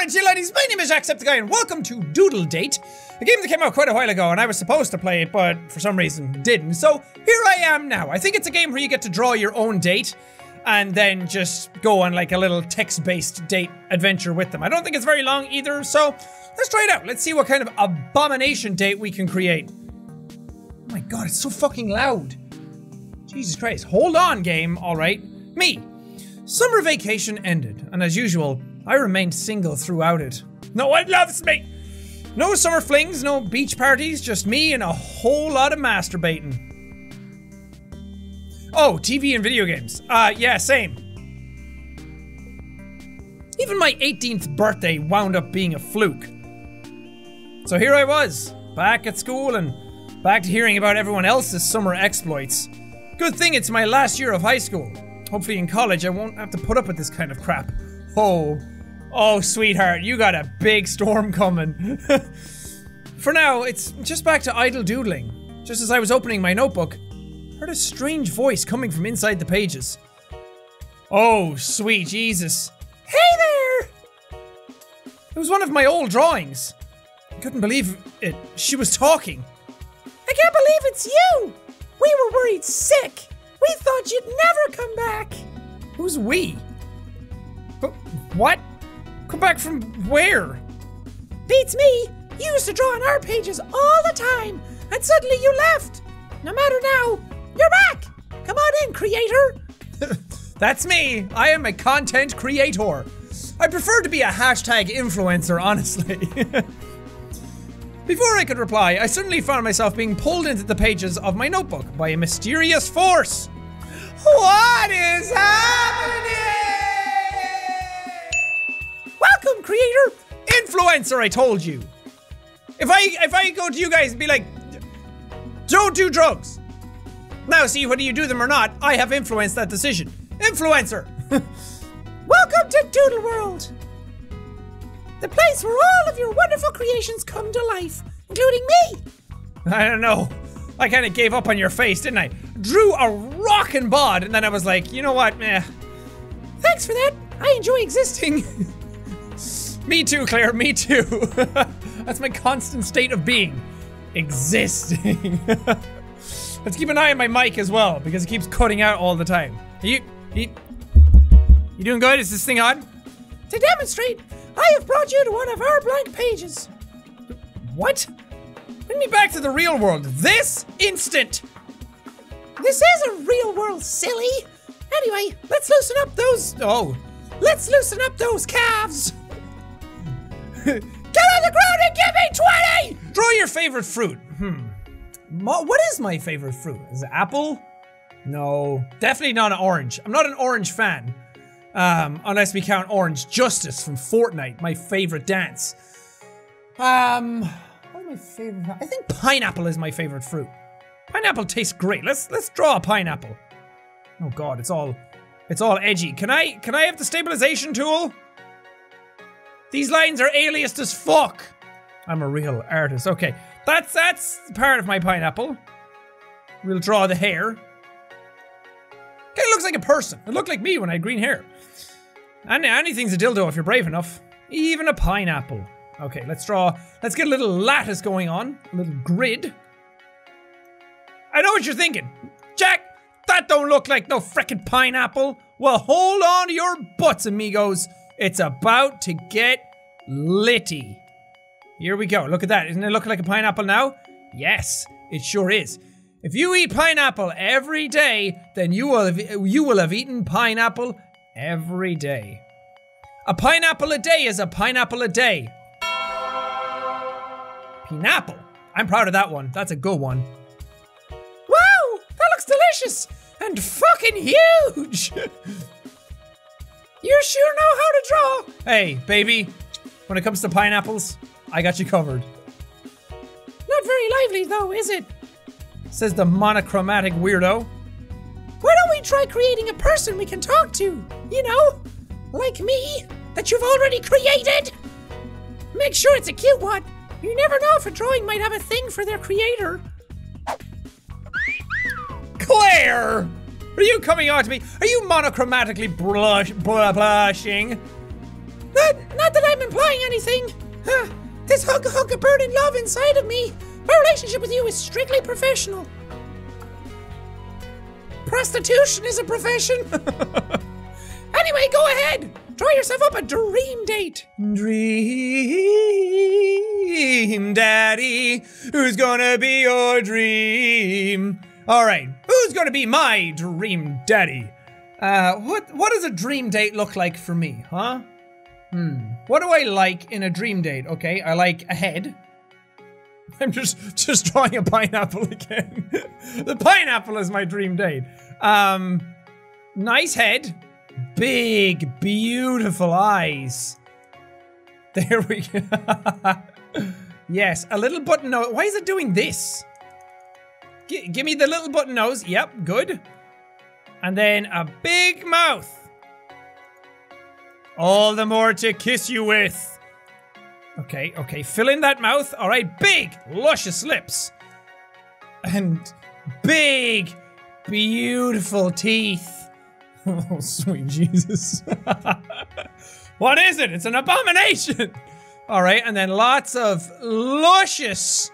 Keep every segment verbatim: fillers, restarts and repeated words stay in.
Alright, you ladies, my name is Jacksepticeye and welcome to Doodle Date, a game that came out quite a while ago and I was supposed to play it, but for some reason didn't, so here I am now. I think it's a game where you get to draw your own date and then just go on like a little text-based date adventure with them. I don't think it's very long either, so let's try it out. Let's see what kind of abomination date we can create. Oh my god, it's so fucking loud. Jesus Christ. Hold on, game, alright. Me. Summer vacation ended, and as usual, I remained single throughout it. No one loves me! No summer flings, no beach parties, just me and a whole lot of masturbating. Oh, T V and video games. Uh, yeah, same. Even my eighteenth birthday wound up being a fluke. So here I was, back at school and back to hearing about everyone else's summer exploits. Good thing it's my last year of high school. Hopefully in college I won't have to put up with this kind of crap. Oh, oh sweetheart, you got a big storm coming. For now, it's just back to idle doodling. Just as I was opening my notebook, I heard a strange voice coming from inside the pages. Oh, sweet Jesus. Hey there! It was one of my old drawings. I couldn't believe it. She was talking. I can't believe it's you! We were worried sick! We thought you'd never come back! Who's we? But what? Come back from where? Beats me! You used to draw on our pages all the time, and suddenly you left! No matter now, you're back! Come on in, creator! That's me! I am a content creator. I prefer to be a hashtag influencer, honestly. Before I could reply, I suddenly found myself being pulled into the pages of my notebook by a mysterious force. What is happening? Welcome, creator! Influencer, I told you. If I if I go to you guys and be like, don't do drugs. Now see whether you do them or not, I have influenced that decision. Influencer! Welcome to Doodle World! The place where all of your wonderful creations come to life, including me! I don't know. I kind of gave up on your face, didn't I? Drew a rockin' bod, and then I was like, you know what, meh. Thanks for that. I enjoy existing. Me too, Claire, me too. That's my constant state of being. Existing. Let's keep an eye on my mic as well, because it keeps cutting out all the time. Are you, are you, you doing good? Is this thing on? To demonstrate, I have brought you to one of our blank pages. What? Bring me back to the real world this instant! This isn't real world, silly! Anyway, let's loosen up those- oh. Let's loosen up those calves! Get on the ground and give me twenty! Draw your favorite fruit. Hmm. Mo what is my favorite fruit? Is it apple? No. Definitely not an orange. I'm not an orange fan. Um, unless we count Orange Justice from Fortnite, my favorite dance. Um, what are my favorite? I think pineapple is my favorite fruit. Pineapple tastes great. Let's let's draw a pineapple. Oh God, it's all it's all edgy. Can I can I have the stabilization tool? These lines are aliased as fuck. I'm a real artist. Okay, that's that's part of my pineapple. We'll draw the hair. Kinda looks like a person. It looked like me when I had green hair. And anything's a dildo if you're brave enough. Even a pineapple. Okay, let's draw. Let's get a little lattice going on. A little grid. I know what you're thinking. Jack, that don't look like no frickin' pineapple. Well, hold on to your butts, amigos. It's about to get litty. Here we go. Look at that. Isn't it looking like a pineapple now? Yes, it sure is. If you eat pineapple every day, then you will have, you will have eaten pineapple every day. A pineapple a day is a pineapple a day. Pineapple. I'm proud of that one. That's a good one. Wow! That looks delicious! And fucking huge! You sure know how to draw! Hey, baby. When it comes to pineapples, I got you covered. Not very lively though, is it? Says the monochromatic weirdo. Why don't we try creating a person we can talk to? You know, like me, that you've already created. Make sure it's a cute one. You never know if a drawing might have a thing for their creator. Claire! Are you coming on to me? Are you monochromatically blush, blushing? Not, not that I'm implying buying anything. Huh. This hugga hugga burning love inside of me. My relationship with you is strictly professional. Prostitution is a profession. Anyway, go ahead. Draw yourself up a dream date. Dream Daddy, who's gonna be your dream? All right, who's gonna be my dream daddy? Uh, what what does a dream date look like for me, huh? Hmm. What do I like in a dream date? Okay, I like a head. I'm just just drawing a pineapple again. The pineapple is my dream date. Um, nice head, big beautiful eyes. There we go. Yes, a little button nose. Why is it doing this? G give me the little button nose. Yep, good. And then a big mouth. All the more to kiss you with. Okay, okay, fill in that mouth. All right, big, luscious lips. And big, beautiful teeth. Oh, sweet Jesus. What is it? It's an abomination. All right, and then lots of luscious,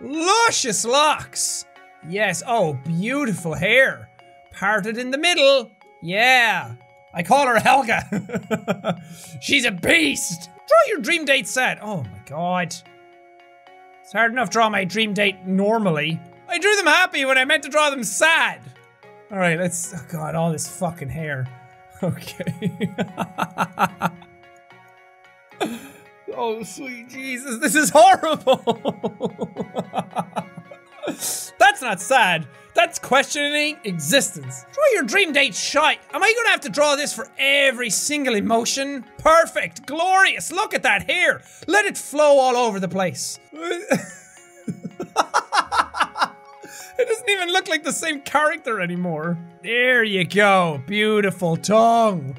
luscious locks. Yes, oh, beautiful hair. Parted in the middle. Yeah. I call her Helga. She's a beast. Draw your dream date set. Oh my god. It's hard enough to draw my dream date normally. I drew them happy when I meant to draw them sad. All right, let's, oh god, all this fucking hair. Okay. Oh, sweet Jesus, this is horrible. That's not sad. That's questioning existence. Draw your dream date shot. Am I gonna have to draw this for every single emotion? Perfect, glorious, look at that hair. Let it flow all over the place. It doesn't even look like the same character anymore. There you go, beautiful tongue.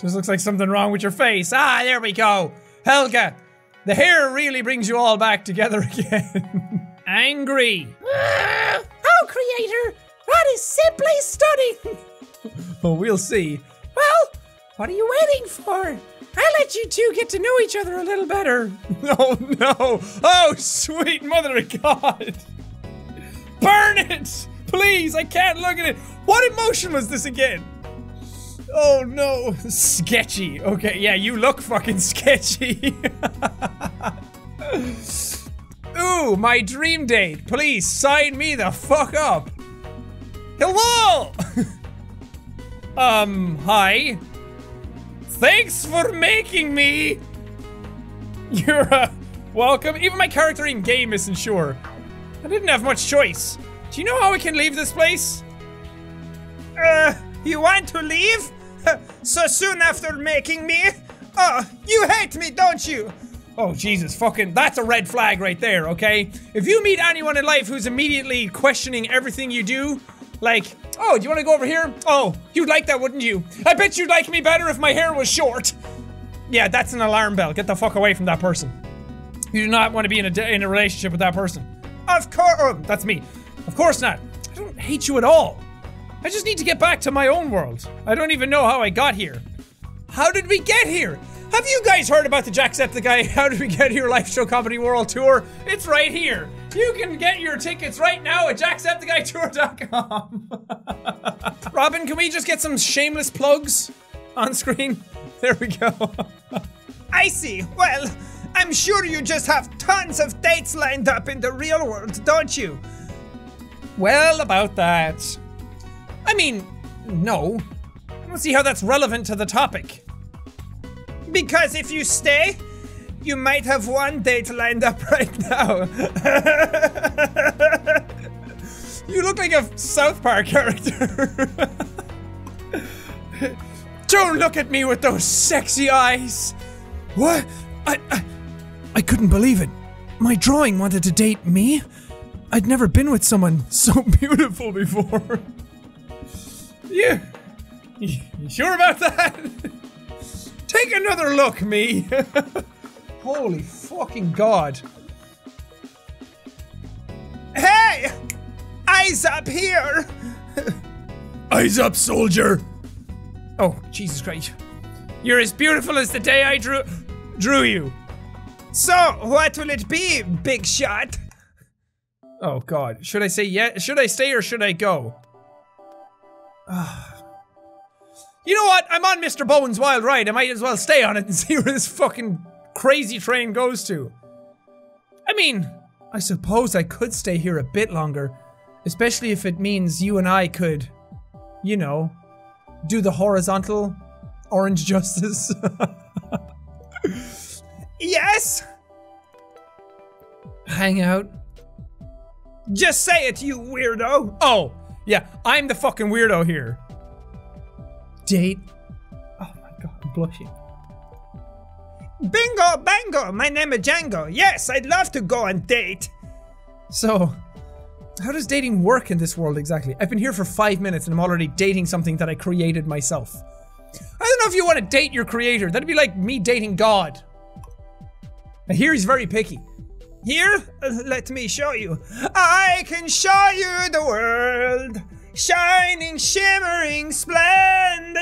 Just looks like something wrong with your face. Ah, there we go. Helga, the hair really brings you all back together again. Angry. Uh, oh, creator, that is simply stunning. Well, we'll see. Well, what are you waiting for? I'll let you two get to know each other a little better. Oh, no. Oh, sweet mother of God. Burn it. Please, I can't look at it. What emotion was this again? Oh, no. Sketchy. Okay, yeah, you look fucking sketchy. Ooh, my dream date. Please sign me the fuck up. Hello! um, hi. Thanks for making me. You're uh, welcome. Even my character in game isn't sure. I didn't have much choice. Do you know how we can leave this place? Uh, you want to leave? So soon after making me? Oh, you hate me, don't you? Oh, Jesus, fucking, that's a red flag right there, okay? If you meet anyone in life who's immediately questioning everything you do, like, oh, do you want to go over here? Oh, you'd like that, wouldn't you? I bet you'd like me better if my hair was short. Yeah, that's an alarm bell. Get the fuck away from that person. You do not want to be in a, in a relationship with that person. Of course, oh, that's me. Of course not. I don't hate you at all. I just need to get back to my own world. I don't even know how I got here. How did we get here? Have you guys heard about the Jacksepticeye How Did We Get Here live show comedy world tour? It's right here. You can get your tickets right now at Jacksepticeye Tour dot com. Robin, can we just get some shameless plugs on screen? There we go. I see. Well, I'm sure you just have tons of dates lined up in the real world, don't you? Well, about that. I mean, no. I don't see how that's relevant to the topic. Because if you stay, you might have one date lined up right now. You look like a South Park character. Don't look at me with those sexy eyes. What? I, I, I couldn't believe it. My drawing wanted to date me? I'd never been with someone so beautiful before. Yeah. You sure about that? Take another look, me! Holy fucking god. Hey! Eyes up here! Eyes up, soldier! Oh, Jesus Christ. You're as beautiful as the day I drew drew you. So, what will it be, big shot? Oh god, should I say yes? Should I stay or should I go? You know what? I'm on Mister Bowen's wild ride. I might as well stay on it and see where this fucking crazy train goes to. I mean, I suppose I could stay here a bit longer, especially if it means you and I could, you know, do the horizontal Orange Justice. Yes! Hang out. Just say it, you weirdo! Oh, yeah, I'm the fucking weirdo here. Date. Oh my god, I'm blushing. Bingo, bango, my name is Django. Yes, I'd love to go on date. So, how does dating work in this world exactly? I've been here for five minutes and I'm already dating something that I created myself. I don't know if you want to date your creator. That'd be like me dating God. I hear he's very picky. Here? Let me show you. I can show you the world. Shining, shimmering, splendid.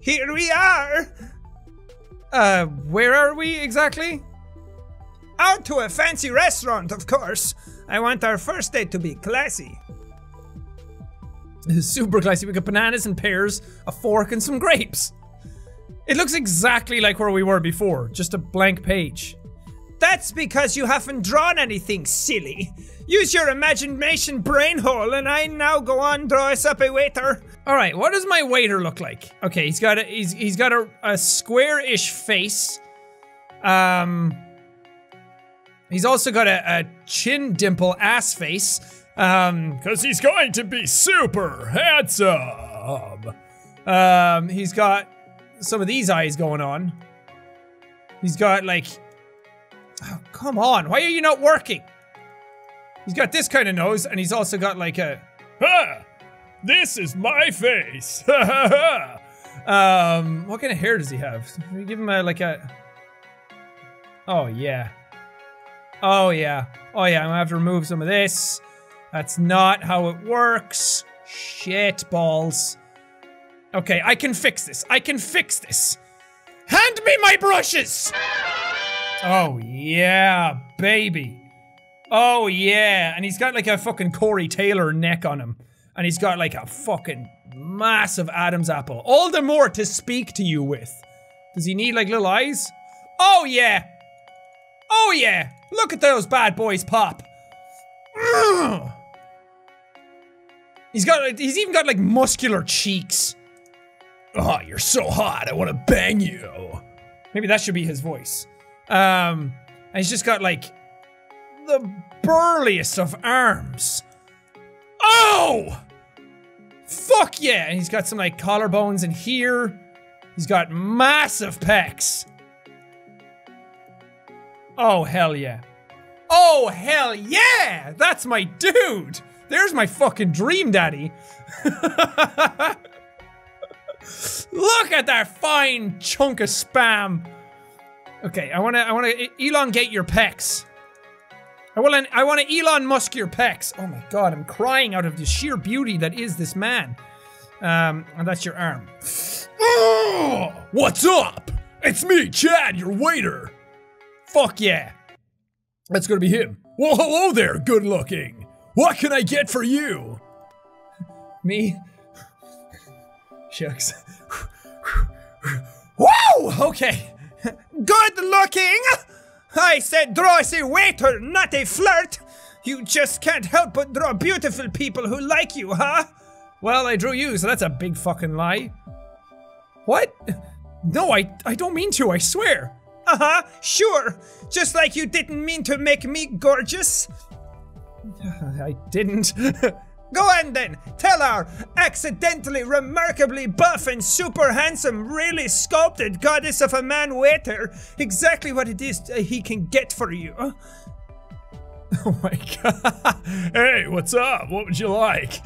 Here we are. Uh, where are we exactly? Out to a fancy restaurant, of course. I want our first date to be classy. Super classy. We got bananas and pears, a fork and some grapes. It looks exactly like where we were before, just a blank page. That's because you haven't drawn anything, silly. Use your imagination brain hole and I now go on draw us up a waiter. All right, what does my waiter look like? Okay, he's got a he's he's got a, a square-ish face. Um He's also got a, a chin dimple ass face. Um cuz he's going to be super handsome. Um he's got some of these eyes going on. He's got like... Oh, come on. Why are you not working? He's got this kind of nose, and he's also got like a... Ha! This is my face! Ha ha ha! Um, what kind of hair does he have? Can we give him a, like a... Oh, yeah. Oh, yeah. Oh, yeah, I'm gonna have to remove some of this. That's not how it works. Shit balls. Okay, I can fix this. I can fix this. Hand me my brushes! Oh, yeah, baby. Oh, yeah. And he's got like a fucking Corey Taylor neck on him. And he's got like a fucking massive Adam's apple. All the more to speak to you with. Does he need like little eyes? Oh, yeah. Oh, yeah. Look at those bad boys pop. Ugh. He's got like, he's even got like muscular cheeks. Oh, you're so hot, I want to bang you. Maybe that should be his voice. Um, and he's just got, like, the burliest of arms. Oh! Fuck yeah! And he's got some, like, collarbones in here. He's got massive pecs. Oh, hell yeah. Oh, hell yeah! That's my dude! There's my fucking dream daddy. Look at that fine chunk of spam. Okay, I wanna, I wanna elongate your pecs. I wanna, I wanna Elon Musk your pecs. Oh my god, I'm crying out of the sheer beauty that is this man. Um, and that's your arm. Oh, what's up? It's me, Chad, your waiter. Fuck yeah. That's gonna be him. Well, hello there, good looking. What can I get for you? Me? Shucks. Whoa! Okay. Good looking! I said draw as a waiter, not a flirt! You just can't help but draw beautiful people who like you, huh? Well, I drew you, so that's a big fucking lie. What? No, I, I don't mean to, I swear. Uh-huh, sure. Just like you didn't mean to make me gorgeous. I didn't. Go on then, tell our accidentally, remarkably buff and super handsome, really sculpted goddess of a man waiter exactly what it is he can get for you. Oh my god. Hey, what's up? What would you like?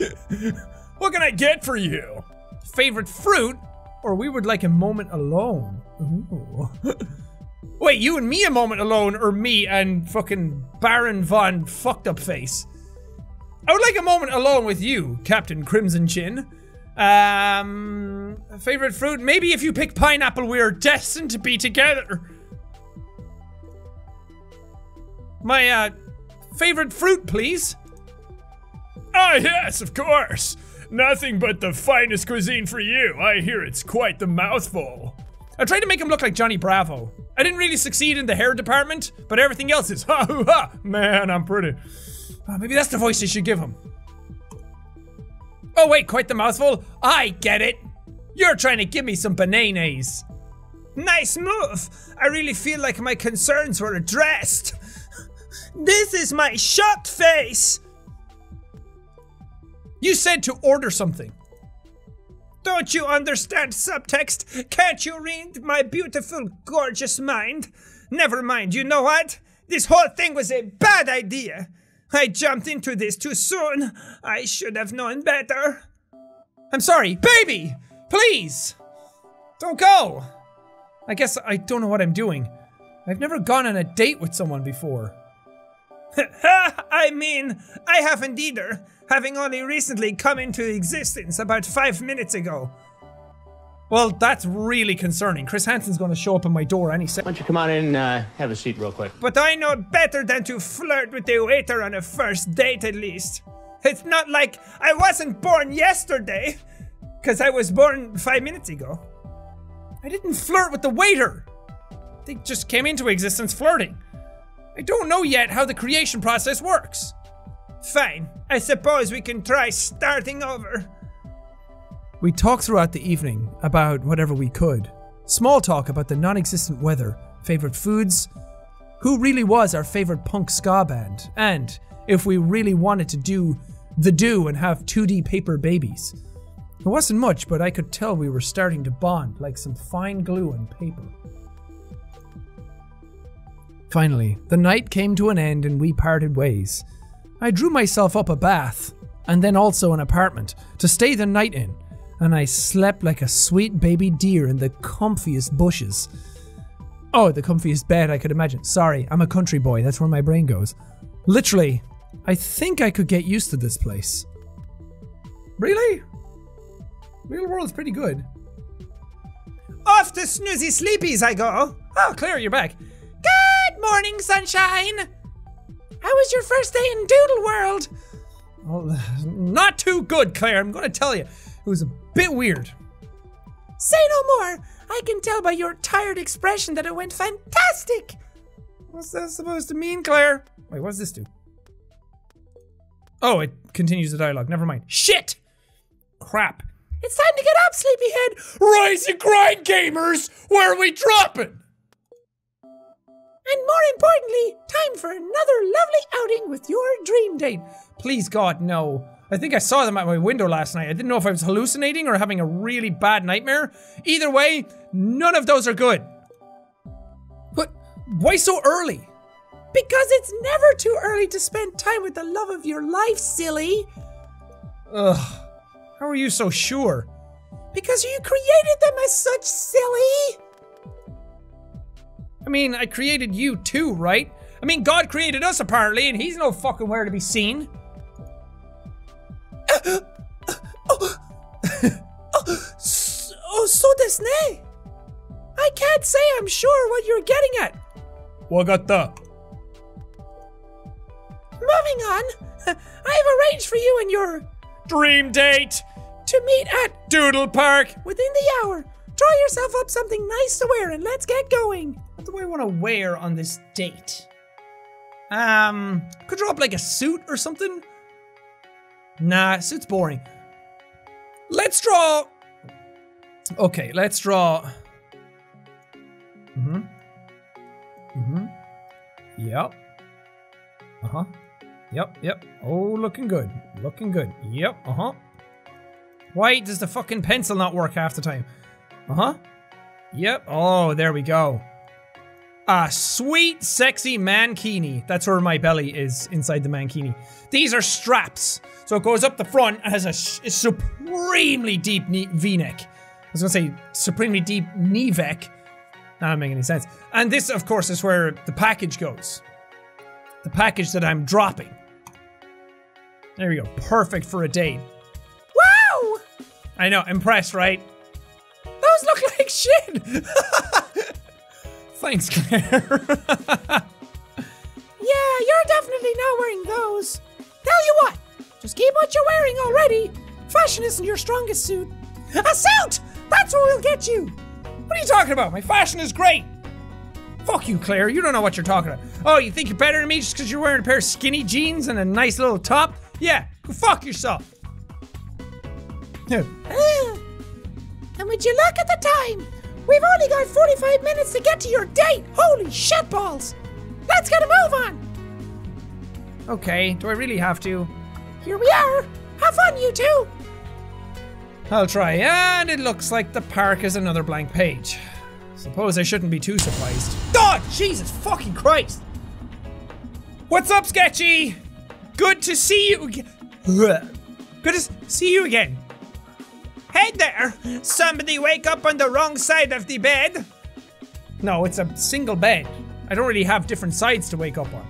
What can I get for you? Favorite fruit? Or we would like a moment alone. Ooh. Wait, you and me a moment alone, or me and fucking Baron Von fucked up face? I would like a moment alone with you, Captain Crimson Chin. Um, favorite fruit? Maybe if you pick pineapple, we are destined to be together. My, uh, favorite fruit, please. Ah, yes, of course. Nothing but the finest cuisine for you. I hear it's quite the mouthful. I tried to make him look like Johnny Bravo. I didn't really succeed in the hair department, but everything else is ha hoo ha. Man, I'm pretty. Oh, maybe that's the voice they should give him. Oh wait, quite the mouthful. I get it. You're trying to give me some bananas. Nice move. I really feel like my concerns were addressed. This is my shocked face. You said to order something. Don't you understand subtext? Can't you read my beautiful, gorgeous mind? Never mind, you know what? This whole thing was a bad idea. I jumped into this too soon. I should have known better. I'm sorry. Baby! Please! Don't go! I guess I don't know what I'm doing. I've never gone on a date with someone before. I mean, I haven't either, having only recently come into existence about five minutes ago. Well, that's really concerning. Chris Hansen's gonna show up at my door any second. Why don't you come on in and uh, have a seat real quick? But I know better than to flirt with a waiter on a first date, at least. It's not like I wasn't born yesterday, because I was born five minutes ago. I didn't flirt with the waiter. They just came into existence flirting. I don't know yet how the creation process works. Fine, I suppose we can try starting over. We talked throughout the evening about whatever we could. Small talk about the non-existent weather, favorite foods, who really was our favorite punk ska band, and if we really wanted to do the do and have two D paper babies. It wasn't much, but I could tell we were starting to bond like some fine glue and paper. Finally, the night came to an end and we parted ways. I drew myself up a bath, and then also an apartment, to stay the night in. And I slept like a sweet baby deer in the comfiest bushes. Oh, the comfiest bed I could imagine. Sorry, I'm a country boy, that's where my brain goes. Literally, I think I could get used to this place. Really? Real world's pretty good. Off to snoozy sleepies I go! Oh, Claire, you're back. Good morning, sunshine! How was your first day in Doodle World? Oh, not too good, Claire, I'm gonna tell you. It was a bit weird. Say no more! I can tell by your tired expression that it went fantastic! What's that supposed to mean, Claire? Wait, what does this do? Oh, it continues the dialogue. Never mind. Shit! Crap. It's time to get up, sleepyhead! Rise and grind, gamers! Where are we dropping? And more importantly, time for another lovely outing with your dream date. Please, God, no. I think I saw them at my window last night. I didn't know if I was hallucinating or having a really bad nightmare. Either way, none of those are good. But why so early? Because it's never too early to spend time with the love of your life, silly. Ugh. How are you so sure? Because you created them as such, silly. I mean, I created you too, right? I mean, God created us apparently, and he's no fucking where to be seen. Oh, so desu ne. I can't say I'm sure what you're getting at. Wagatta. Moving on, I have arranged for you and your dream date to meet at Doodle Park within the hour. Draw yourself up something nice to wear and let's get going. What do I want to wear on this date? Um, could draw up like a suit or something. Nah, suit's boring. Let's draw. Okay, let's draw. Mm-hmm. Mm-hmm. Yep. Uh-huh. Yep, yep. Oh, looking good. Looking good. Yep, uh-huh. Why does the fucking pencil not work half the time? Uh-huh. Yep. Oh, there we go. A sweet, sexy mankini. That's where my belly is, inside the mankini. These are straps. So it goes up the front and has a, a supremely deep V-neck. I was gonna say, supremely deep knee-vec. That doesn't make any sense. And this, of course, is where the package goes. The package that I'm dropping. There we go. Perfect for a date. Wow! I know, impressed, right? Those look like shit! Thanks, Claire. Yeah, you're definitely not wearing those. Tell you what, just keep what you're wearing already. Fashion isn't your strongest suit. A suit! That's what we'll get you! What are you talking about? My fashion is great! Fuck you, Claire, you don't know what you're talking about. Oh, you think you're better than me just because you're wearing a pair of skinny jeans and a nice little top? Yeah, go fuck yourself. Yeah. Uh, and would you look at the time? We've only got forty-five minutes to get to your date! Holy shitballs! Let's get a move on! Okay, do I really have to? Here we are! Have fun, you two! I'll try, and it looks like the park is another blank page. Suppose I shouldn't be too surprised. God, Jesus fucking Christ! What's up, Sketchy? Good to see you again. Good to see you again. Hey there! Somebody wake up on the wrong side of the bed! No, it's a single bed. I don't really have different sides to wake up on.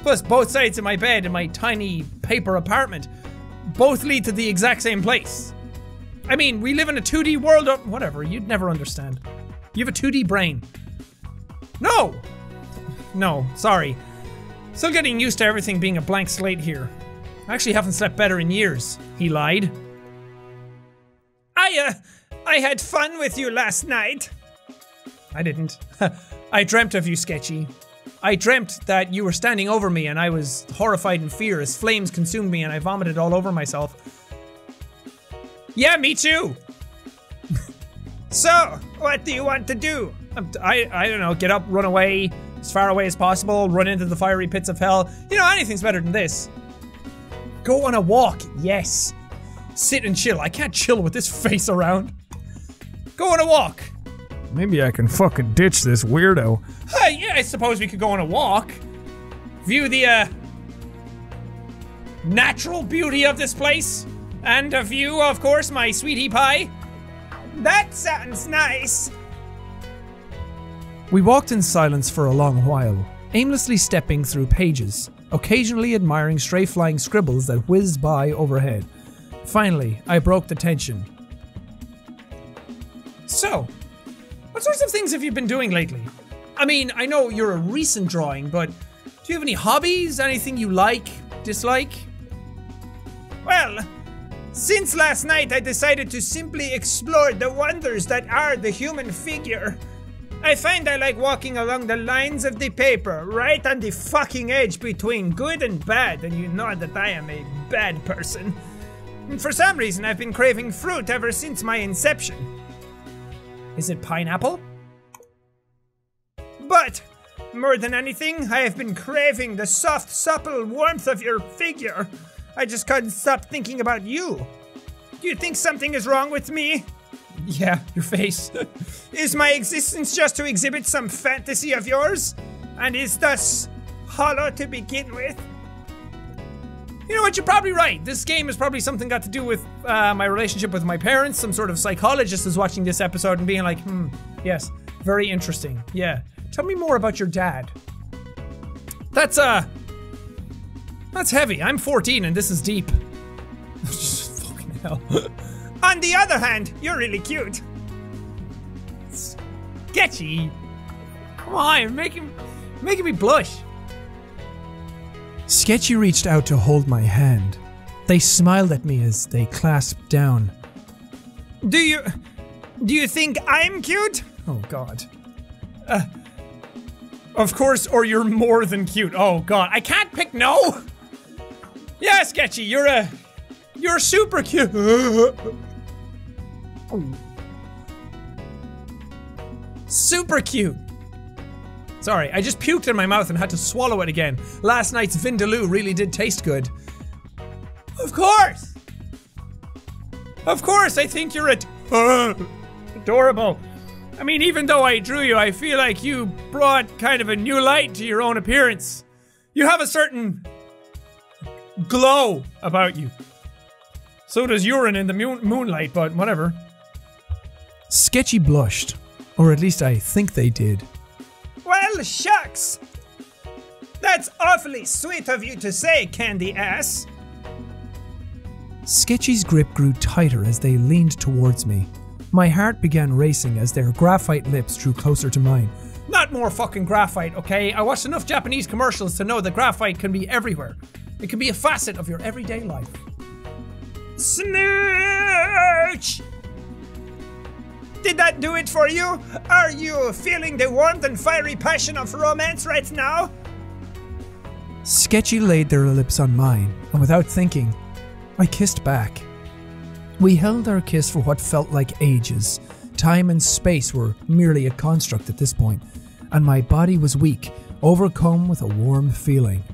Plus, both sides of my bed in my tiny paper apartment both lead to the exact same place. I mean, we live in a two D world of- whatever, you'd never understand. You have a two D brain. No! No, sorry. Still getting used to everything being a blank slate here. I actually haven't slept better in years, he lied. I, uh, I had fun with you last night. I didn't. I dreamt of you, Sketchy. I dreamt that you were standing over me and I was horrified in fear as flames consumed me and I vomited all over myself. Yeah, me too! So, what do you want to do? I'm t I, I don't know, get up, run away, as far away as possible, run into the fiery pits of hell. You know, anything's better than this. Go on a walk, yes. Sit and chill, I can't chill with this face around. Go on a walk. Maybe I can fucking ditch this weirdo. Hey, yeah, I suppose we could go on a walk. View the, uh... natural beauty of this place. And a view, of course, my sweetie pie. That sounds nice. We walked in silence for a long while, aimlessly stepping through pages, occasionally admiring stray flying scribbles that whizzed by overhead. Finally, I broke the tension. So, what sorts of things have you been doing lately? I mean, I know you're a recent drawing, but do you have any hobbies? Anything you like, dislike? Well... since last night, I decided to simply explore the wonders that are the human figure. I find I like walking along the lines of the paper, right on the fucking edge between good and bad, and you know that I am a bad person. And for some reason, I've been craving fruit ever since my inception. Is it pineapple? But, more than anything, I have been craving the soft, supple warmth of your figure. I just couldn't stop thinking about you. Do you think something is wrong with me? Yeah, your face. Is my existence just to exhibit some fantasy of yours? And is thus hollow to begin with? You know what, you're probably right. This game is probably something got to do with uh, my relationship with my parents. Some sort of psychologist is watching this episode and being like, hmm, yes, very interesting. Yeah, tell me more about your dad. That's, uh... that's heavy. I'm fourteen and this is deep. Fucking hell. On the other hand, you're really cute. Sketchy. Come on, you're making, making me blush. Sketchy reached out to hold my hand. They smiled at me as they clasped down. Do you... do you think I'm cute? Oh, God. Uh, of course, or you're more than cute. Oh, God. I can't pick no! Yeah, Sketchy, you're a... you're super cute! Oh. Super cute! Sorry, I just puked in my mouth and had to swallow it again. Last night's Vindaloo really did taste good. Of course! Of course, I think you're a... adorable. I mean, even though I drew you, I feel like you brought kind of a new light to your own appearance. You have a certain... glow about you. So does urine in the moon moonlight, but whatever. Sketchy blushed, or at least I think they did. Well, shucks! That's awfully sweet of you to say, candy ass. Sketchy's grip grew tighter as they leaned towards me. My heart began racing as their graphite lips drew closer to mine. Not more fucking graphite, okay? I watched enough Japanese commercials to know that graphite can be everywhere. It can be a facet of your everyday life. Smooch! Did that do it for you? Are you feeling the warmth and fiery passion of romance right now? Sketchy laid their lips on mine, and without thinking, I kissed back. We held our kiss for what felt like ages. Time and space were merely a construct at this point, and my body was weak, overcome with a warm feeling.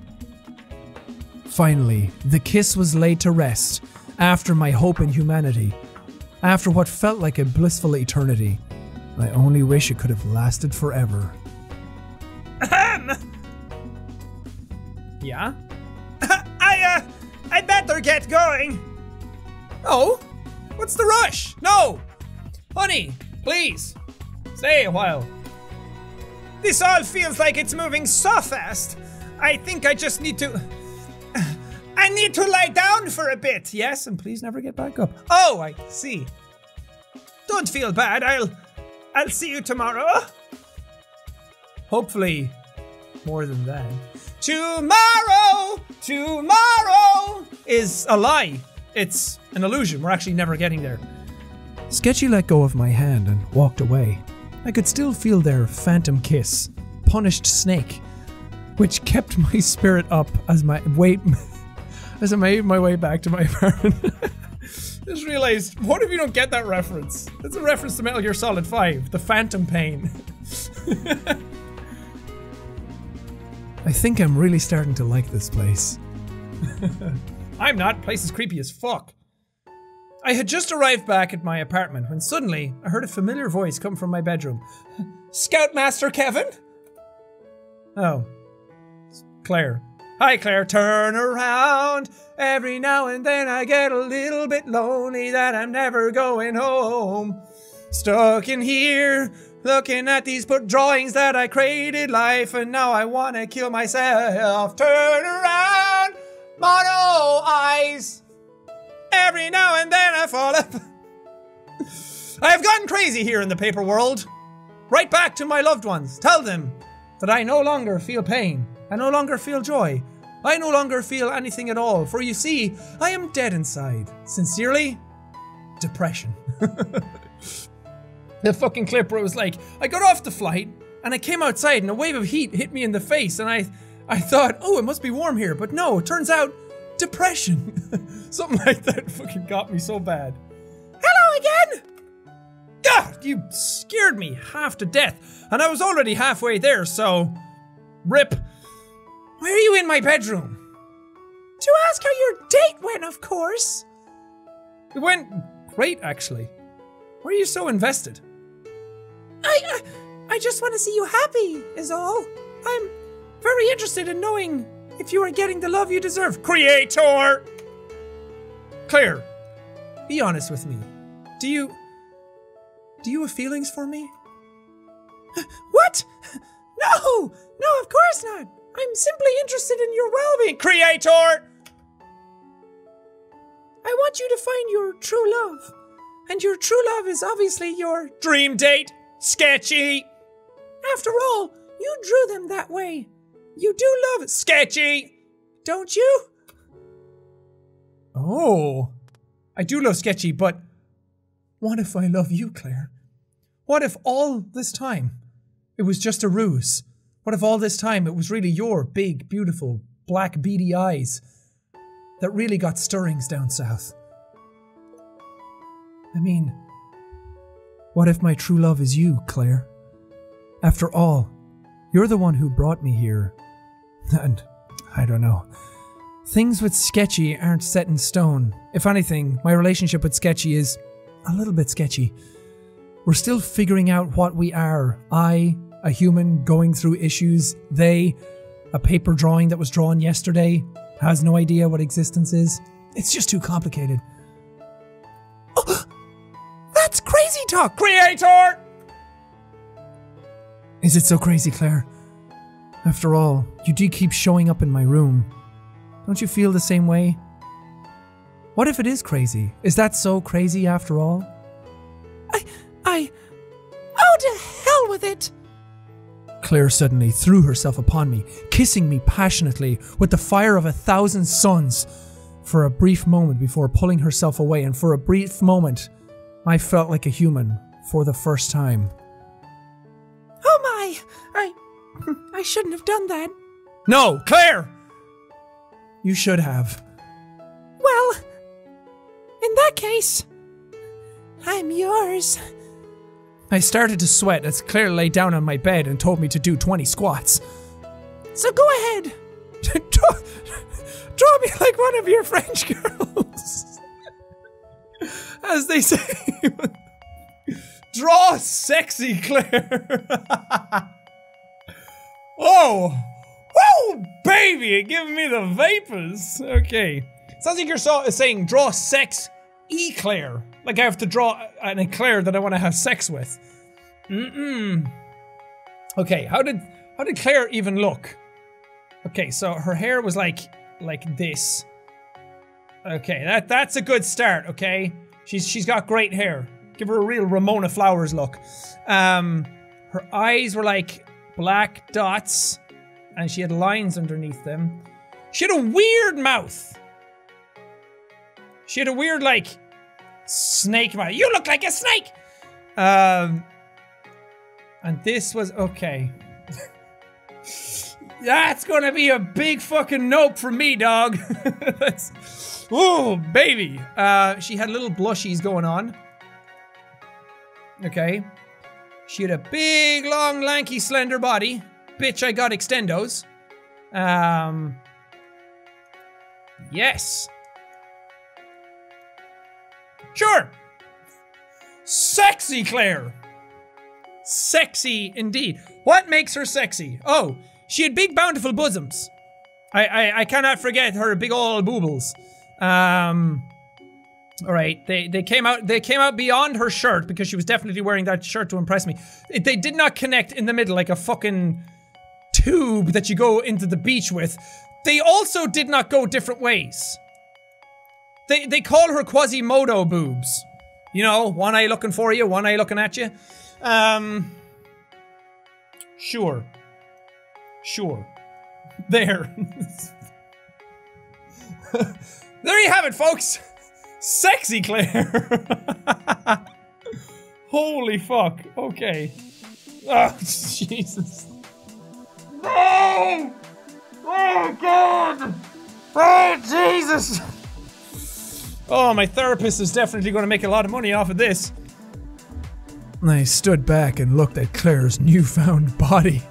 Finally, the kiss was laid to rest, after my hope in humanity, after what felt like a blissful eternity. I only wish it could have lasted forever. Ahem! Yeah? I, uh, I better get going! Oh? What's the rush? No! Honey, please, stay a while. This all feels like it's moving so fast. I think I just need to... I need to lie down for a bit, yes? And please never get back up. Oh, I see. Don't feel bad, I'll... I'll see you tomorrow. Hopefully, more than that. Tomorrow! Tomorrow! Is a lie. It's an illusion, we're actually never getting there. Sketchy let go of my hand and walked away. I could still feel their phantom kiss, punished snake, which kept my spirit up as my weight as I made my way back to my apartment. Just realized, what if you don't get that reference? It's a reference to Metal Gear Solid five, The Phantom Pain. I think I'm really starting to like this place. I'm not, place is creepy as fuck. I had just arrived back at my apartment when suddenly I heard a familiar voice come from my bedroom. Scoutmaster Kevin? Oh. It's Claire. Hi Claire, turn around. Every now and then I get a little bit lonely that I'm never going home. Stuck in here, looking at these drawings that I created life and now I want to kill myself. Turn around, mono eyes. Every now and then I fall up. I have gone crazy here in the paper world. Right back to my loved ones. Tell them that I no longer feel pain. I no longer feel joy. I no longer feel anything at all. For you see, I am dead inside. Sincerely, depression. The fucking clip where it was like, I got off the flight and I came outside and a wave of heat hit me in the face and I, I thought, oh, it must be warm here. But no, it turns out, depression. Something like that fucking got me so bad. Hello again! God, you scared me half to death, and I was already halfway there, so... Rip. Why are you in my bedroom? To ask how your date went, of course. It went great, actually. Why are you so invested? I... Uh, I just want to see you happy, is all. I'm very interested in knowing if you are getting the love you deserve. Creator! Claire, be honest with me. Do you... Do you have feelings for me? What? No! No, of course not! I'm simply interested in your well-being. Creator! I want you to find your true love. And your true love is obviously your... Dream date! Sketchy! After all, you drew them that way. You do love... Sketchy! Don't you? Oh, I do love Sketchy, but what if I love you, Claire? What if all this time it was just a ruse? What if all this time it was really your big, beautiful, black, beady eyes that really got stirrings down south? I mean, what if my true love is you, Claire? After all, you're the one who brought me here, and I don't know. Things with Sketchy aren't set in stone. If anything, my relationship with Sketchy is a little bit sketchy. We're still figuring out what we are. I, a human going through issues. They, a paper drawing that was drawn yesterday, has no idea what existence is. It's just too complicated. Oh, that's crazy talk, Creator! Is it so crazy, Claire? After all, you do keep showing up in my room. Don't you feel the same way? What if it is crazy? Is that so crazy after all? I... I... Oh, to hell with it! Claire suddenly threw herself upon me, kissing me passionately with the fire of a thousand suns, for a brief moment before pulling herself away, and for a brief moment, I felt like a human for the first time. Oh my! I... I shouldn't have done that. No, Claire! You should have. Well, in that case, I'm yours. I started to sweat as Claire lay down on my bed and told me to do twenty squats. So go ahead. draw, draw me like one of your French girls. As they say. Draw sexy, Claire. Oh. Whoa, baby, you're giving me the vapors. Okay. Sounds like you're so saying draw sex eclair. Like I have to draw an eclair that I want to have sex with. Mm-mm. Okay, how did how did Claire even look? Okay, so her hair was like like this. Okay, that that's a good start. Okay, she's she's got great hair. Give her a real Ramona Flowers look. Um, her eyes were like black dots, and she had lines underneath them. She had a weird mouth. She had a weird like. Snake mouth. You look like a snake! Um, and this was okay. That's gonna be a big fucking nope for me, dog. Ooh, baby. Uh, she had little blushies going on. Okay. She had a big, long, lanky, slender body. Bitch, I got extendos. Um, yes. Sure! Sexy Claire! Sexy indeed. What makes her sexy? Oh, she had big bountiful bosoms. I I, I cannot forget her big old boobles. Um Alright, they, they came out they came out beyond her shirt because she was definitely wearing that shirt to impress me. It, they did not connect in the middle like a fucking tube that you go into the beach with. They also did not go different ways. They, they call her Quasimodo boobs. You know, one eye looking for you, one eye looking at you. Um, sure. Sure. There. There you have it, folks. Sexy Claire. Holy fuck. Okay. Oh, Jesus. No! Oh, God! Oh, Jesus! Oh, my therapist is definitely going to make a lot of money off of this. I stood back and looked at Claire's newfound body.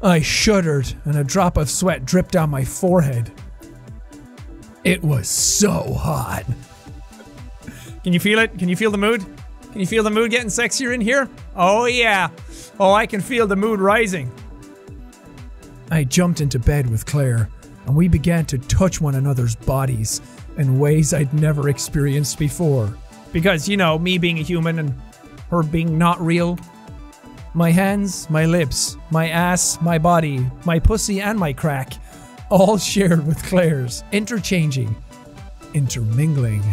I shuddered, and a drop of sweat dripped down my forehead. It was so hot. Can you feel it? Can you feel the mood? Can you feel the mood getting sexier in here? Oh yeah. Oh, I can feel the mood rising. I jumped into bed with Claire, and we began to touch one another's bodies in ways I'd never experienced before. Because, you know, me being a human and her being not real. My hands, my lips, my ass, my body, my pussy and my crack, all shared with Claire's, interchanging, intermingling.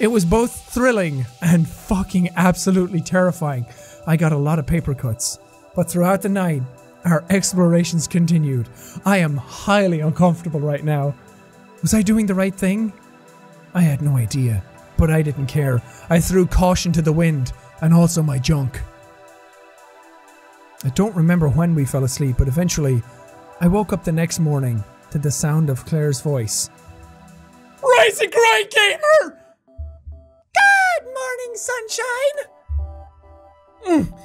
It was both thrilling and fucking absolutely terrifying. I got a lot of paper cuts, but throughout the night, our explorations continued. I am highly uncomfortable right now. Was I doing the right thing? I had no idea, but I didn't care. I threw caution to the wind, and also my junk. I don't remember when we fell asleep, but eventually, I woke up the next morning to the sound of Claire's voice. Rise and cry, gamer! Good morning, sunshine! Mm.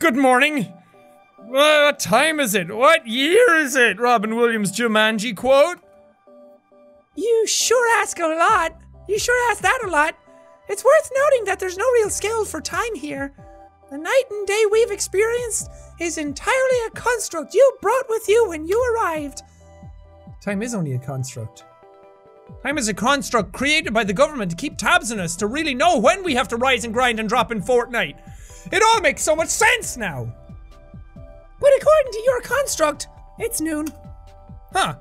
Good morning. What time is it? What year is it? Robin Williams' Jumanji quote. You sure ask a lot. You sure ask that a lot. It's worth noting that there's no real scale for time here. The night and day we've experienced is entirely a construct you brought with you when you arrived. Time is only a construct. Time is a construct created by the government to keep tabs on us, to really know when we have to rise and grind and drop in Fortnite. It all makes so much sense now. But according to your construct, it's noon. Huh.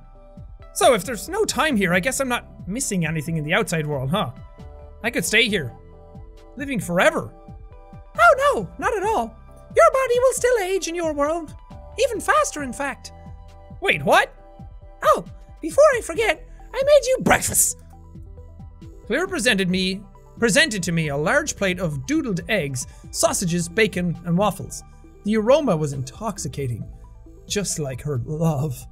So if there's no time here, I guess I'm not missing anything in the outside world, huh? I could stay here, living forever. Oh no, not at all. Your body will still age in your world. Even faster, in fact. Wait, what? Oh, before I forget, I made you breakfast. Claire presented me, presented to me a large plate of doodled eggs, sausages, bacon, and waffles. The aroma was intoxicating, just like her love.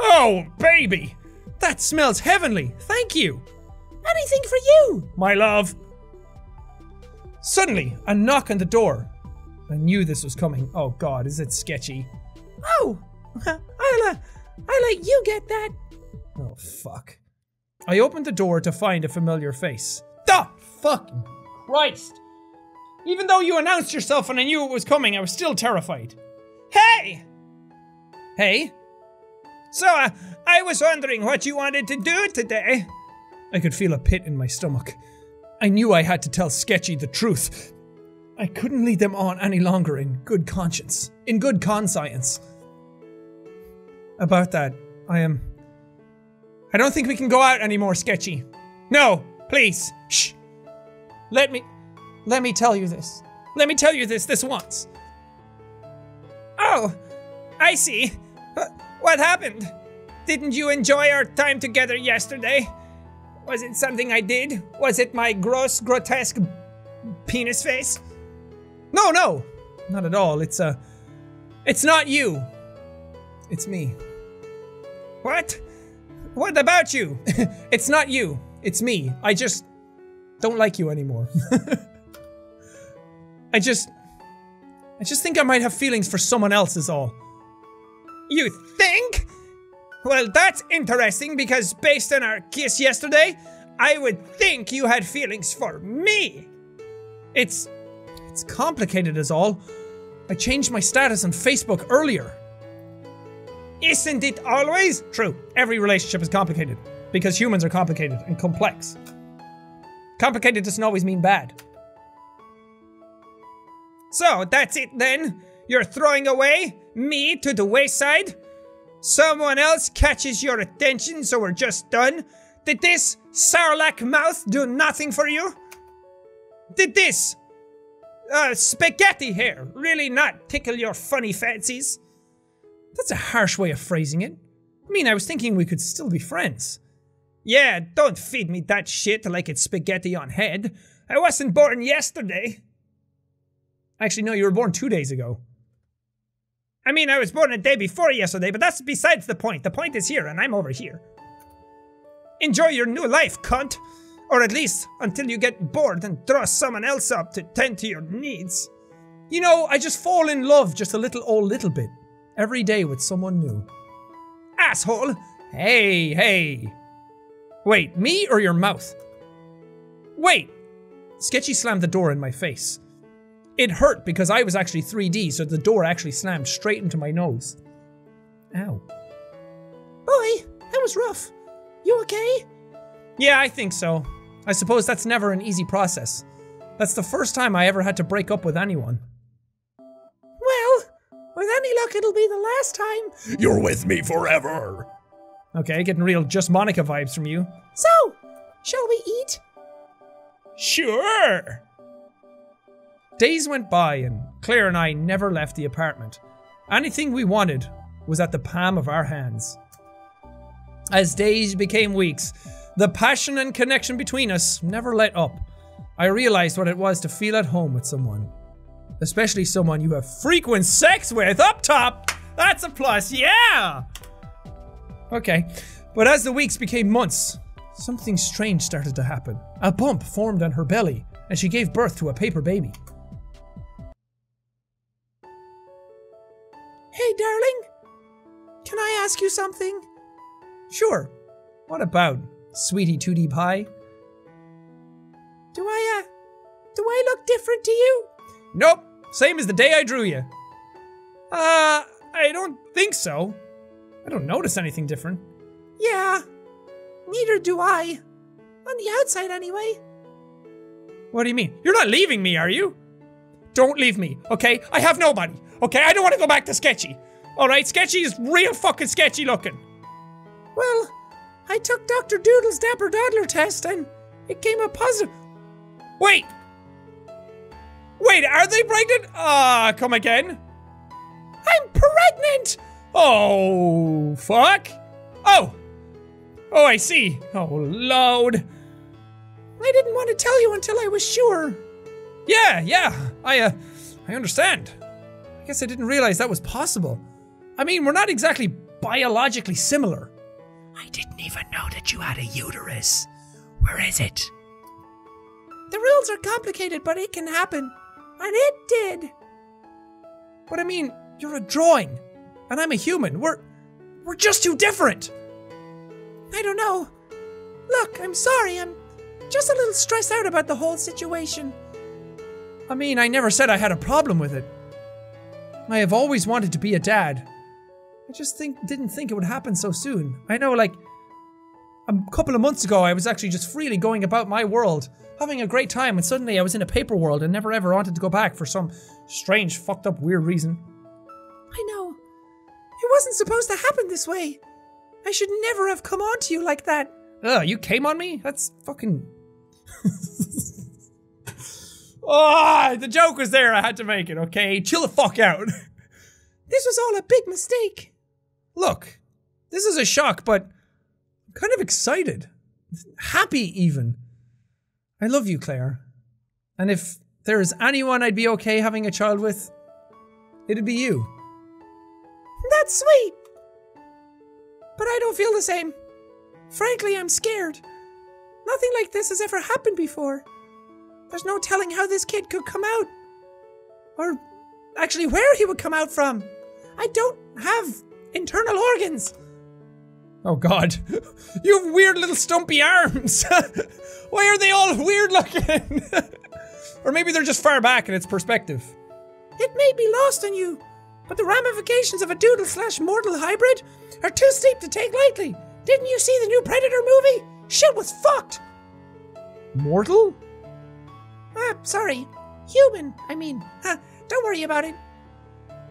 Oh, baby! That smells heavenly, thank you! Anything for you, my love! Suddenly, a knock on the door. I knew this was coming. Oh god, is it sketchy? Oh! I'll, uh, I'll let you get that! Oh, fuck. I opened the door to find a familiar face. The fucking Christ! Even though you announced yourself and I knew it was coming, I was still terrified. Hey! Hey? So, uh, I was wondering what you wanted to do today. I could feel a pit in my stomach. I knew I had to tell Sketchy the truth. I couldn't lead them on any longer in good conscience. In good conscience. About that, I am... I don't think we can go out anymore, Sketchy. No, please. Shh. Let me... Let me tell you this. Let me tell you this this once. Oh, I see. What happened? Didn't you enjoy our time together yesterday? Was it something I did? Was it my gross, grotesque penis face? No, no, not at all. It's, uh, it's not you. It's me. What? What about you? It's not you. It's me. I just... don't like you anymore. I just... I just think I might have feelings for someone else is all. You think? Well, that's interesting because based on our kiss yesterday, I would think you had feelings for me. It's... it's complicated is all. I changed my status on Facebook earlier. Isn't it always? True. Every relationship is complicated because humans are complicated and complex. Complicated doesn't always mean bad. So, that's it then? You're throwing away me to the wayside? Someone else catches your attention, so we're just done? Did this sarlacc mouth do nothing for you? Did this uh, spaghetti hair really not tickle your funny fancies? That's a harsh way of phrasing it. I mean, I was thinking we could still be friends. Yeah, don't feed me that shit like it's spaghetti on head. I wasn't born yesterday. Actually, no, you were born two days ago. I mean, I was born a day before yesterday, but that's besides the point. The point is here, and I'm over here. Enjoy your new life, cunt. Or at least, until you get bored and draw someone else up to tend to your needs. You know, I just fall in love just a little old little bit. Every day with someone new. Asshole! Hey, hey! Wait, me or your mouth? Wait! Sketchy slammed the door in my face. It hurt because I was actually three D, so the door actually slammed straight into my nose. Ow. Boy, that was rough. You okay? Yeah, I think so. I suppose that's never an easy process. That's the first time I ever had to break up with anyone. Well, with any luck, it'll be the last time. You're with me forever. Okay, getting real Just Monica vibes from you. So, shall we eat? Sure! Days went by and Claire and I never left the apartment. Anything we wanted was at the palm of our hands. As days became weeks, the passion and connection between us never let up. I realized what it was to feel at home with someone. Especially someone you have frequent sex with up top! That's a plus, yeah! Okay, but as the weeks became months, something strange started to happen. A bump formed on her belly, and she gave birth to a paper baby. Hey, darling, can I ask you something? Sure. What about, sweetie two D pie? Do I, uh, do I look different to you? Nope, same as the day I drew you. Uh, I don't think so. I don't notice anything different. Yeah, neither do I. On the outside, anyway. What do you mean? You're not leaving me, are you? Don't leave me, okay? I have nobody, okay? I don't want to go back to Sketchy. All right, Sketchy is real fucking sketchy looking. Well, I I took Doctor Doodle's Dapper Doodler test and it came up positive. Wait! Wait, are they pregnant? Ah, uh, come again? I'm pregnant! Oh, fuck. Oh. Oh, I see. Oh, load. I didn't want to tell you until I was sure. Yeah, yeah. I, uh, I understand. I guess I didn't realize that was possible. I mean, we're not exactly biologically similar. I didn't even know that you had a uterus. Where is it? The rules are complicated, but it can happen. And it did. But I mean, you're a drawing. And I'm a human. We're... We're just too different. I don't know. Look, I'm sorry. I'm just a little stressed out about the whole situation. I mean, I never said I had a problem with it. I have always wanted to be a dad. I just think didn't think it would happen so soon. I know, like, a couple of months ago, I was actually just freely going about my world, having a great time, and suddenly I was in a paper world and never ever wanted to go back for some strange, fucked up, weird reason. I know. It wasn't supposed to happen this way. I should never have come on to you like that. Ugh, you came on me? That's fucking... Oh, the joke was there. I had to make it, okay? Chill the fuck out. This was all a big mistake. Look, this is a shock, but I'm kind of excited. Happy, even. I love you, Claire. And if there is anyone I'd be okay having a child with, it'd be you. That's sweet. But I don't feel the same. Frankly, I'm scared. Nothing like this has ever happened before. There's no telling how this kid could come out. Or actually where he would come out from. I don't have internal organs. Oh god. You have weird little stumpy arms. Why are they all weird looking? Or maybe they're just far back in its perspective. It may be lost on you. But the ramifications of a doodle slash mortal hybrid are too steep to take lightly. Didn't you see the new Predator movie? Shit was fucked. Mortal? Ah, sorry. Human, I mean. Ah, don't worry about it.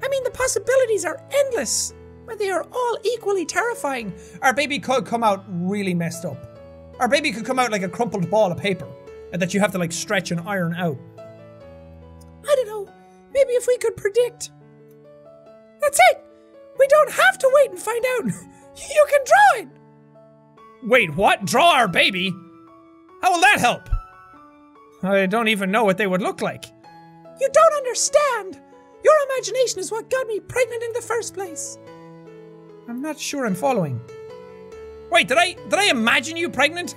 I mean, the possibilities are endless, but they are all equally terrifying. Our baby could come out really messed up. Our baby could come out like a crumpled ball of paper and that you have to like stretch and iron out. I don't know. Maybe if we could predict. That's it! We don't have to wait and find out! You can draw it! Wait, what? Draw our baby? How will that help? I don't even know what they would look like. You don't understand! Your imagination is what got me pregnant in the first place. I'm not sure I'm following. Wait, did I- did I imagine you pregnant?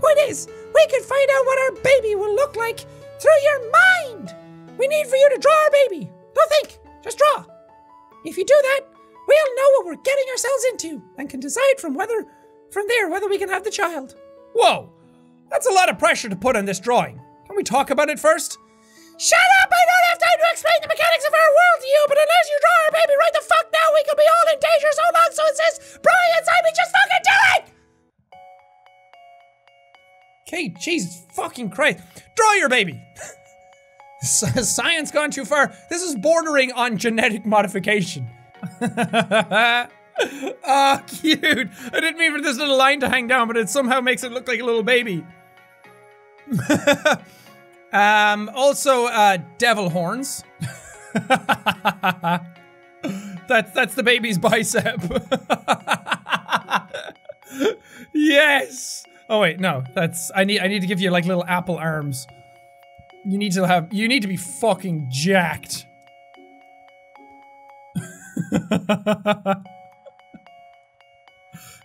Point is, we can find out what our baby will look like through your mind! We need for you to draw our baby! Don't think! Just draw! If you do that, we'll know what we're getting ourselves into and can decide from whether, from there whether we can have the child. Whoa! That's a lot of pressure to put on this drawing. Can we talk about it first? Shut up! I don't have time to explain the mechanics of our world to you, but unless you draw our baby right the fuck now, we could be all in danger so long, so it says, Brian, Simon, just fucking do it! Okay, Jesus fucking Christ. Draw your baby! Science gone too far. This is bordering on genetic modification. Oh, cute. I didn't mean for this little line to hang down, but it somehow makes it look like a little baby. um, also, uh, devil horns. that's, that's the baby's bicep. Yes. Oh, wait, no, that's, I need, I need to give you like little apple arms. You need to have- you need to be fucking jacked.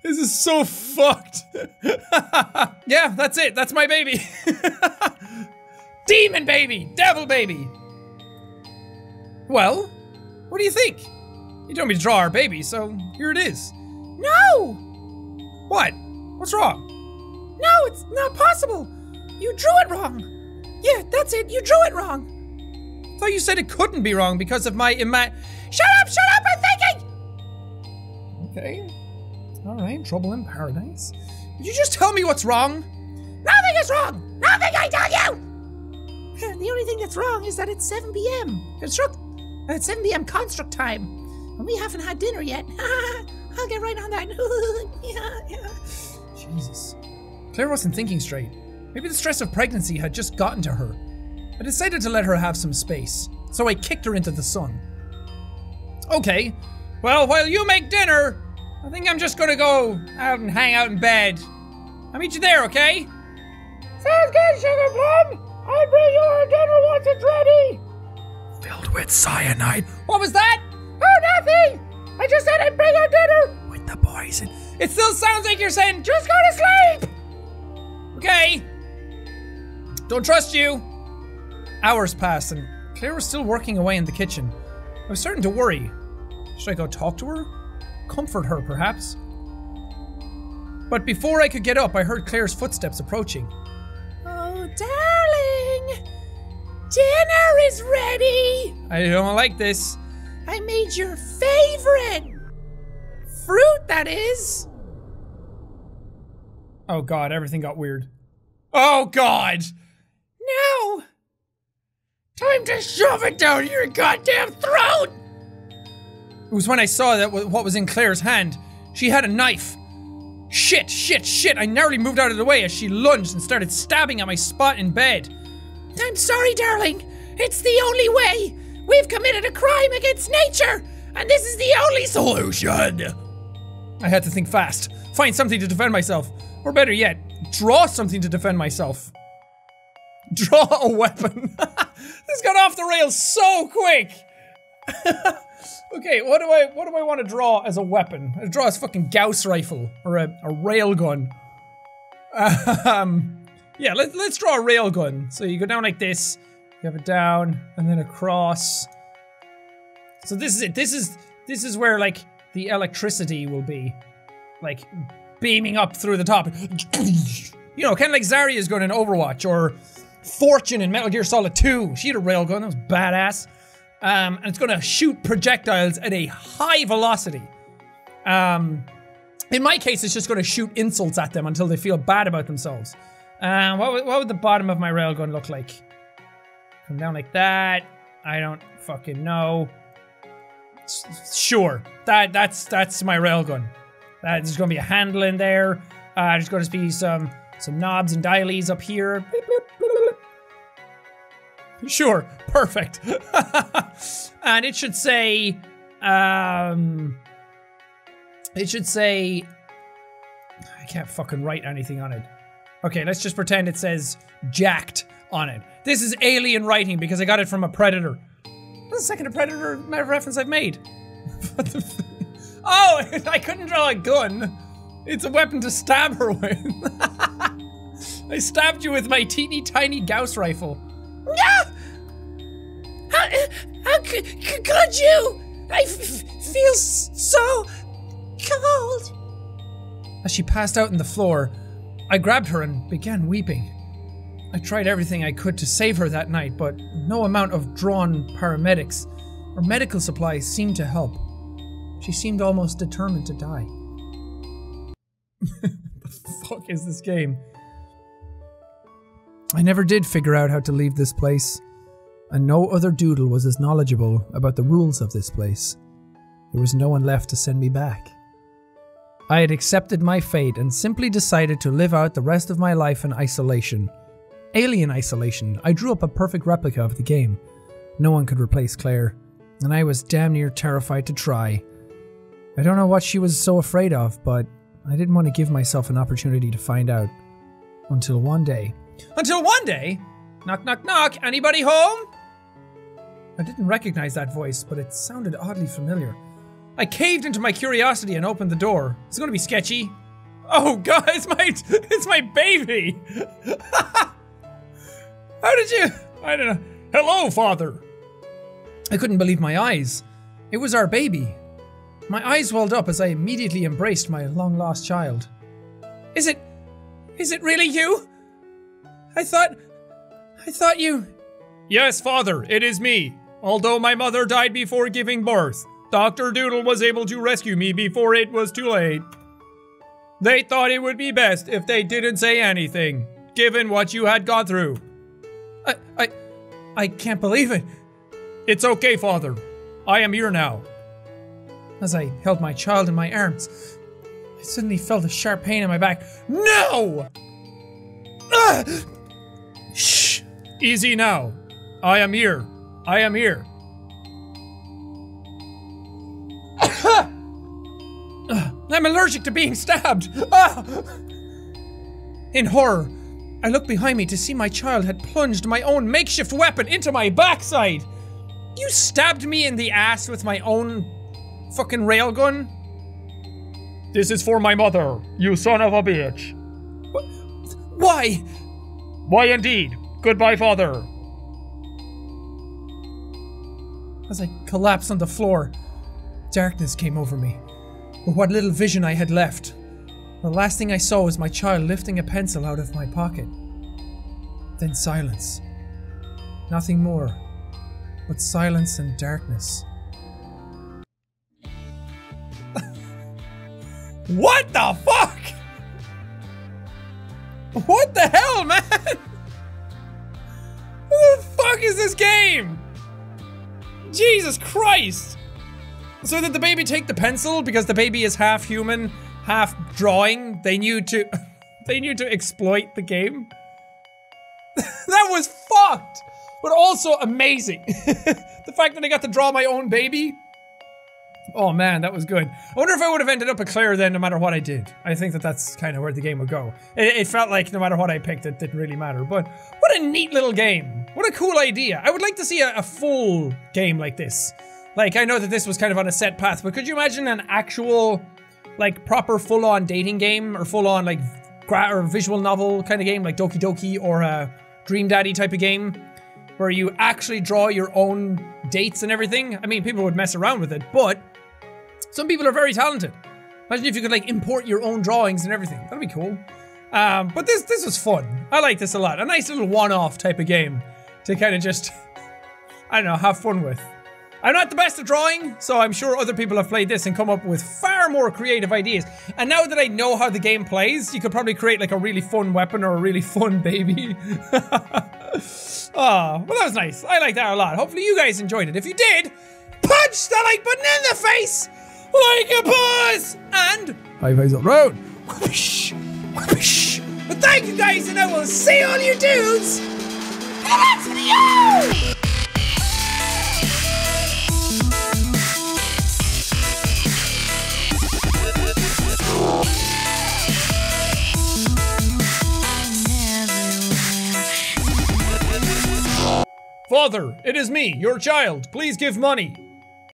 This is so fucked. Yeah, that's it. That's my baby. Demon baby! Devil baby! Well, what do you think? You told me to draw our baby, so here it is. No! What? What's wrong? No, it's not possible! You drew it wrong! Yeah, that's it. You drew it wrong. I thought you said it couldn't be wrong because of my ima- Shut up! Shut up! I'm thinking! Okay. Alright, trouble in paradise. Did you just tell me what's wrong? Nothing is wrong! Nothing, I tell you! The only thing that's wrong is that it's seven p m Construct- uh, it's seven p m construct time. And we haven't had dinner yet. I'll get right on that. Yeah, yeah. Jesus. Claire wasn't thinking straight. Maybe the stress of pregnancy had just gotten to her. I decided to let her have some space, so I kicked her into the sun. Okay, well, while you make dinner, I think I'm just gonna go out and hang out in bed. I'll meet you there, okay? Sounds good, Sugar Plum! I'll bring you our dinner once it's ready! Filled with cyanide. What was that? Oh, nothing! I just said I'd bring our dinner! With the poison. It still sounds like you're saying, just go to sleep! Okay. Don't trust you. Hours passed and Claire was still working away in the kitchen. I was starting to worry. Should I go talk to her? Comfort her, perhaps? But before I could get up, I heard Claire's footsteps approaching. Oh, darling! Dinner is ready! I don't like this. I made your favorite! Fruit, that is! Oh god, everything got weird. Oh god! No! Time to shove it down your goddamn throat! It was when I saw that what was in Claire's hand. She had a knife. Shit, shit, shit! I narrowly moved out of the way as she lunged and started stabbing at my spot in bed. I'm sorry, darling. It's the only way. We've committed a crime against nature, and this is the only solution. I had to think fast, find something to defend myself. Or better yet, draw something to defend myself. Draw a weapon. This got off the rails so quick. Okay, what do I what do I want to draw as a weapon? I draw a fucking Gauss rifle or a, a railgun. Um, yeah, let, let's draw a railgun. So you go down like this, you have it down, and then across. So this is it. This is this is where like the electricity will be, like. Beaming up through the top. You know, kind of like Zarya's gun in Overwatch, or Fortune in Metal Gear Solid two. She had a railgun, that was badass. Um, and it's gonna shoot projectiles at a high velocity. Um, in my case, it's just gonna shoot insults at them until they feel bad about themselves. Um, what would, what would the bottom of my railgun look like? Come down like that. I don't fucking know. S sure, that that's that's my railgun. Uh, there's going to be a handle in there. Uh, there's going to be some some knobs and dialies up here. Sure, perfect. And it should say, um, it should say, I can't fucking write anything on it. Okay, let's just pretend it says jacked on it. This is alien writing because I got it from a Predator. That's the second Predator reference I've made. What the fuck? Oh, I couldn't draw a gun. It's a weapon to stab her with. I stabbed you with my teeny tiny Gauss rifle. No! How, how could, could you? I f feel so cold. As she passed out on the floor, I grabbed her and began weeping. I tried everything I could to save her that night, but no amount of drawn paramedics or medical supplies seemed to help. She seemed almost determined to die. The fuck is this game? I never did figure out how to leave this place, and no other doodle was as knowledgeable about the rules of this place. There was no one left to send me back. I had accepted my fate and simply decided to live out the rest of my life in isolation. Alien isolation. I drew up a perfect replica of the game. No one could replace Claire, and I was damn near terrified to try. I don't know what she was so afraid of, but I didn't want to give myself an opportunity to find out. Until one day. Until one day? Knock, knock, knock. Anybody home? I didn't recognize that voice, but it sounded oddly familiar. I caved into my curiosity and opened the door. It's gonna be sketchy. Oh god, it's my, it's my baby! How did you? I don't know. Hello, father! I couldn't believe my eyes. It was our baby. My eyes welled up as I immediately embraced my long-lost child. Is it... is it really you? I thought... I thought you... Yes, father, it is me. Although my mother died before giving birth, Doctor Doodle was able to rescue me before it was too late. They thought it would be best if they didn't say anything, given what you had gone through. I... I... I can't believe it. It's okay, father. I am here now. as I held my child in my arms. I suddenly felt a sharp pain in my back. No! Ah! Shh! Easy now. I am here. I am here. I'm allergic to being stabbed! Ah! In horror, I looked behind me to see my child had plunged my own makeshift weapon into my backside! You stabbed me in the ass with my own fucking railgun? This is for my mother, you son of a bitch. What? Why? Why indeed. Goodbye, father. As I collapsed on the floor, darkness came over me. But what little vision I had left. The last thing I saw was my child lifting a pencil out of my pocket. Then silence. Nothing more, but silence and darkness. What the fuck? What the hell, man? What the fuck is this game? Jesus Christ! So did the baby take the pencil? Because the baby is half human, half drawing. They knew to- they knew to exploit the game. That was fucked! But also amazing. The fact that I got to draw my own baby. Oh man, that was good. I wonder if I would have ended up a Claire then no matter what I did. I think that that's kind of where the game would go. It, it felt like no matter what I picked, it didn't really matter. But what a neat little game. What a cool idea. I would like to see a, a full game like this. Like, I know that this was kind of on a set path, but could you imagine an actual, like, proper full-on dating game? Or full-on, like, gra or visual novel kind of game, like Doki Doki or a Dream Daddy type of game? Where you actually draw your own dates and everything? I mean, people would mess around with it, but some people are very talented. Imagine if you could, like, import your own drawings and everything. That'd be cool. Um, but this, this was fun. I like this a lot. A nice little one-off type of game to kind of just, I don't know, have fun with. I'm not the best at drawing, so I'm sure other people have played this and come up with far more creative ideas. And now that I know how the game plays, you could probably create like a really fun weapon or a really fun baby. Oh, well that was nice. I liked that a lot. Hopefully you guys enjoyed it. If you did, punch the like button in the face like a boss! And high fives up road. But thank you guys and I will see all you dudes in the next video! Father, it is me, your child. Please give money.